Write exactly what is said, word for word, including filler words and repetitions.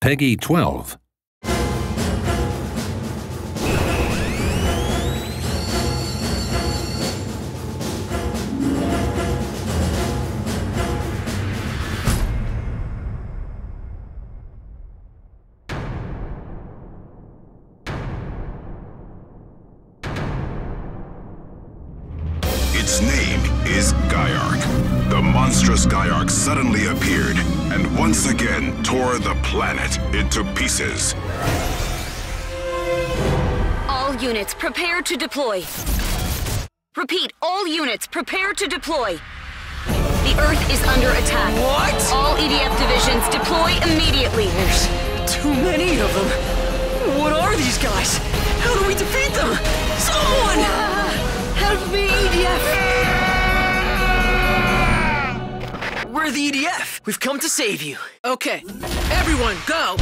Peggy twelve. Its name is Gaiark. The monstrous Gaiark suddenly appeared and once again tore the planet into pieces. All units prepare to deploy. Repeat, all units prepare to deploy. The Earth is under attack. What? All E D F divisions deploy immediately. There's too many of them. What are these guys? How do we defeat them? Someone! Ah, help me, E D F! We're the E D F! We've come to save you! Okay, everyone, go!